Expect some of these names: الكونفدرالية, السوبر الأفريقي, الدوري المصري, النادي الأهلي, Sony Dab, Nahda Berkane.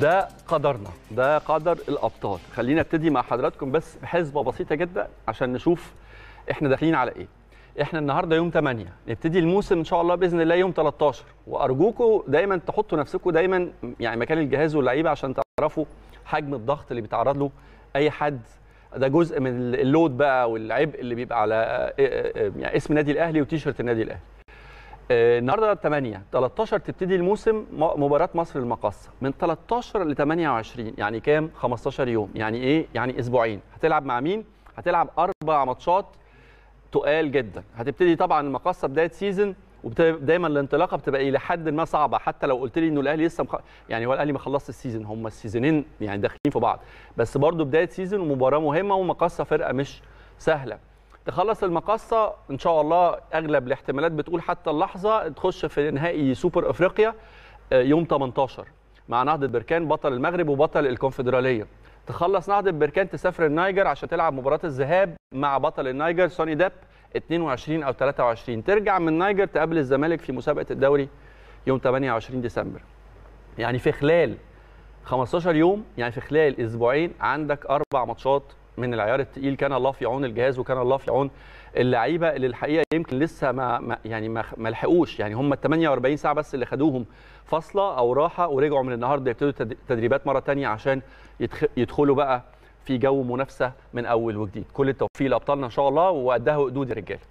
ده قدرنا، ده قدر الأبطال. خلينا نبتدي مع حضراتكم بس بحسبة بسيطة جدا عشان نشوف احنا داخلين على ايه. احنا النهارده يوم 8، نبتدي الموسم ان شاء الله باذن الله يوم 13، وارجوكم دايما تحطوا نفسكم دايما يعني مكان الجهاز واللعيبه عشان تعرفوا حجم الضغط اللي بيتعرض له اي حد. ده جزء من اللود بقى والعبء اللي بيبقى على يعني اسم نادي الاهلي وتيشيرت النادي الاهلي. النهارده 8، 13 تبتدي الموسم مباراه مصر المقاصه. من 13 ل 28 يعني كام؟ 15 يوم. يعني ايه؟ يعني اسبوعين. هتلعب مع مين؟ هتلعب 4 ماتشات تقال جدا. هتبتدي طبعا المقاصه بدايه سيزون، ودايما الانطلاقه بتبقى الى حد ما صعبه. حتى لو قلت لي انه الاهلي لسه يعني هو الاهلي ما خلصش السيزون، هم السيزونين يعني داخلين في بعض، بس برضه بدايه سيزون ومباراه مهمه، ومقاصه فرقه مش سهله. تخلص المقاصه ان شاء الله، اغلب الاحتمالات بتقول حتى اللحظه تخش في نهائي سوبر افريقيا يوم 18 مع نهضه بركان بطل المغرب وبطل الكونفدراليه. تخلص نهضه بركان تسافر النيجر عشان تلعب مباراه الذهاب مع بطل النيجر سوني داب 22 او 23. ترجع من النيجر تقابل الزمالك في مسابقه الدوري يوم 28 ديسمبر. يعني في خلال 15 يوم، يعني في خلال اسبوعين، عندك 4 ماتشات من العيار الثقيل. كان الله في عون الجهاز، وكان الله في عون اللعيبه اللي الحقيقه يمكن لسه ما لحقوش. يعني هم 48 ساعه بس اللي خدوهم فاصله او راحه، ورجعوا من النهارده يبتدوا تدريبات مره ثانيه عشان يدخلوا بقى في جو منافسه من اول وجديد. كل التوفيق لابطالنا ان شاء الله، وقدها وقدود الرجاله.